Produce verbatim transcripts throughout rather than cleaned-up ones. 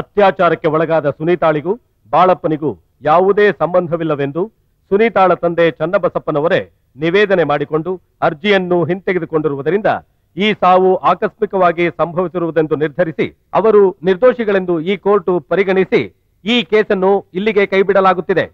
ಅತ್ಯಾಚಾರಕ್ಕೆ ಒಳಗಾದ ಸುನೀತಾಳಿಗೂ ಬಾಳಪ್ಪನಿಗೂ ಯಾವುದೇ ಸಂಬಂಧವಿಲ್ಲವೆಂದು ಸುನೀತಾಳ ತಂದೆ ಚನ್ನಬಸಪ್ಪನವರೇ ನಿವೇದನೆ ಮಾಡಿಕೊಂಡು ಅರ್ಜಿಯನ್ನು ಹಿಂತೆಗೆದುಕೊಂಡಿರುವುದರಿಂದ ಈ ಸಾವು ಆಕಸ್ಮಿಕವಾಗಿ ಸಂಭವಿಸಿರುವುದೆಂದು ನಿರ್ಧರಿಸಿ ಅವರು ನಿರ್ದೋಷಿಗಳೆಂದು ಈ ಕೋರ್ಟ್ ಪರಿಗಣಿಸಿ ಈ ಕೇಸನ್ನು ಇಲ್ಲಿಗೆ ಕೈಬಿಡಲಾಗುತ್ತಿದೆ.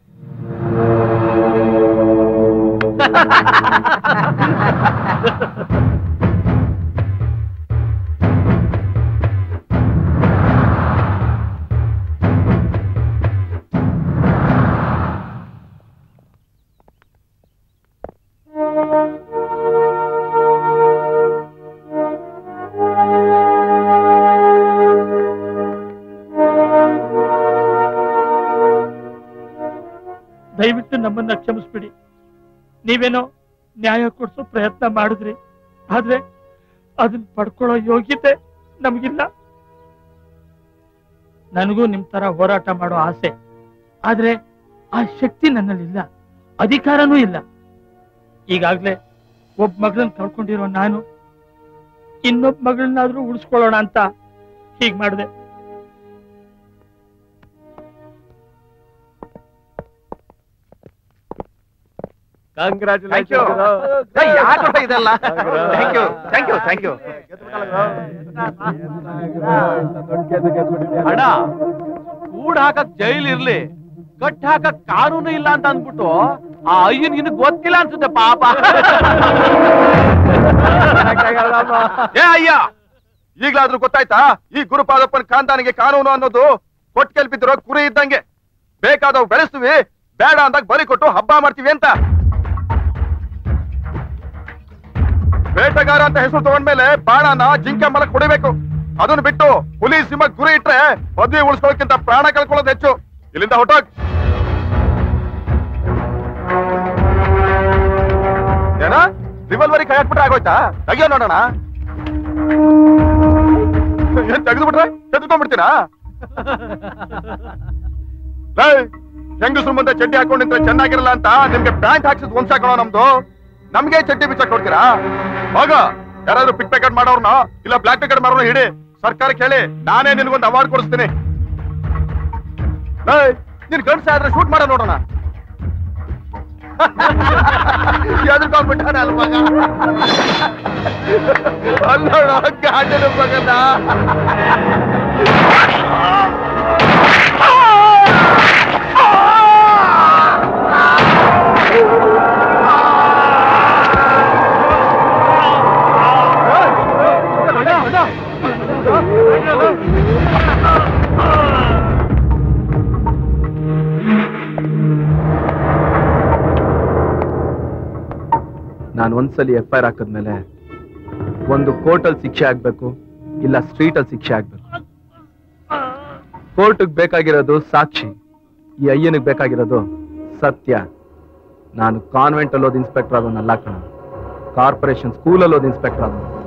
ದಯವಿಟ್ಟು ನಮ್ಮನ್ನ ಕ್ಷಮಿಸಬಿಡಿ. ನೀವೇನೋ ನ್ಯಾಯ ಕೊಡಿಸೋ ಪ್ರಯತ್ನ ಮಾಡಿದ್ರಿ, ಆದ್ರೆ ಅದನ್ನ ಪಡ್ಕೊಳ್ಳೋ ಯೋಗ್ಯತೆ ನಮಗಿಲ್ಲ. ನನಗೂ ನಿಮ್ ತರ ಹೋರಾಟ ಮಾಡೋ ಆಸೆ, ಆದ್ರೆ ಆ ಶಕ್ತಿ ನನ್ನಲ್ಲಿಲ್ಲ, ಅಧಿಕಾರನೂ ಇಲ್ಲ. ಈಗಾಗ್ಲೇ ಒಬ್ಬ ಮಗಳನ್ನ ಕಳ್ಕೊಂಡಿರೋ ನಾನು ಇನ್ನೊಬ್ಬ ಮಗಳನ್ನಾದ್ರೂ ಉಳಿಸ್ಕೊಳ್ಳೋಣ ಅಂತ ಹೀಗ್ ಮಾಡಿದೆ. ಕೂಡ ಹಾಕಕ್ ಜೈಲ್ ಇರ್ಲಿ, ಕಟ್ ಹಾಕಕ್ ಕಾನೂನು ಇಲ್ಲ ಅಂತ ಅಂದ್ಬಿಟ್ಟು ಆ ಅಯ್ಯನ್ ಇನ್ನು ಗೊತ್ತಿಲ್ಲ ಅನ್ಸುತ್ತೆ ಪಾಪ. ಏ ಅಯ್ಯ, ಈಗ್ಲಾದ್ರೂ ಗೊತ್ತಾಯ್ತಾ ಈ ಗುರುಪಾದಪ್ಪನ ಕಾಂತಾನಿಗೆ ಕಾನೂನು ಅನ್ನೋದು ಕೊಟ್ಟು ಕೆಲ್ಪಿದ್ರು ಕುರಿ ಇದ್ದಂಗೆ. ಬೇಕಾದವ್ ಬೆಳೆಸ್ತೀವಿ, ಬೇಡ ಅಂದಾಗ ಬಲಿ ಕೊಟ್ಟು ಹಬ್ಬ ಮಾಡ್ತೀವಿ ಅಂತ. ಬೇಟೆಗಾರ ಅಂತ ಹೆಸರು ತಗೊಂಡ್ಮೇಲೆ ಬಾಣನ ಜಿಂಕೆ ಮಲಕ್ ಹೊಡಿಬೇಕು. ಅದನ್ನು ಬಿಟ್ಟು ಹುಲಿ ಸಿಂಹ ಗುರಿ ಇಟ್ರೆ ಮದುವೆ ಉಳಿಸೋಕ್ಕಿಂತ ಪ್ರಾಣ ಕಳ್ಕೊಳ್ಳೋದು ಹೆಚ್ಚು. ಇಲ್ಲಿಂದ ಹೊಟ್ಟೋಗ್. ಏನ ರಿವಲ್ವರಿ ಕೈ ಹಾಕ್ಬಿಟ್ರೆ ಆಗೋಯ್ತಾ? ತೆಗಿಯೋ ನೋಡೋಣ. ಏನ್ ತೆಗೆದು ಬಿಟ್ರೆ ತೆಗೆದುಕೊಂಡ್ಬಿಡ್ತೀರಾ? ಹೆಂಗಸರು ಮುಂದೆ ಚಡ್ಡಿ ಹಾಕೊಂಡು ನಿಂತ್ರೆ ಚೆನ್ನಾಗಿರಲ್ಲ ಅಂತ ನಿಮ್ಗೆ ಪ್ಯಾಂಟ್ ಹಾಕ್ಸಿದ್ ವಂಶ ಹಾಕೋಣ. ನಮ್ದು ನಮ್ಗೆ ಚಡ್ಡಿ ಬಿಚ್ಚಕ್ ನೋಡ್ತೀರಾ? ಆಗ ಯಾರಾದ್ರೂ ಪಿಕ್ ಪ್ಯಾಕೆಟ್ ಮಾಡೋರ್ನ ಇಲ್ಲ ಬ್ಲಾಕ್ ಪ್ಯಾಕೆಟ್ ಮಾಡೋರ್ನ ಹಿಡಿ. ಸರ್ಕಾರಕ್ಕೆ ಹೇಳಿ, ನಾನೇ ನಿನ್ಗೊಂದು ಅವಾರ್ಡ್ ಕೊಡಿಸ್ತೀನಿ. ನಿನ್ ಗಂಡ್ಸ ಆದ್ರೆ ಶೂಟ್ ಮಾಡೋ ನೋಡೋಣ. ನಾನು ಒಂದ್ಸಲಿ ಎಫ್ ಐ ಆರ್ ಹಾಕದ್ಮೇಲೆ ಒಂದು ಕೋರ್ಟಲ್ಲಿ ಶಿಕ್ಷೆ ಆಗ್ಬೇಕು, ಇಲ್ಲ ಸ್ಟ್ರೀಟಲ್ಲಿ ಶಿಕ್ಷೆ ಆಗ್ಬೇಕು. ಕೋರ್ಟಿಗೆ ಬೇಕಾಗಿರೋದು ಸಾಕ್ಷಿ, ಈ ಅಯ್ಯನಿಗೆ ಬೇಕಾಗಿರೋದು ಸತ್ಯ. ನಾನು ಕಾನ್ವೆಂಟ್ ಅಲ್ಲೋದು ಇನ್ಸ್ಪೆಕ್ಟರ್ ಆಗೋನಲ್ಲ ಕಣ, ಕಾರ್ಪೊರೇಷನ್ ಸ್ಕೂಲ್ ಅಲ್ಲೋದು ಇನ್ಸ್ಪೆಕ್ಟರ್ ಆಗೋನು.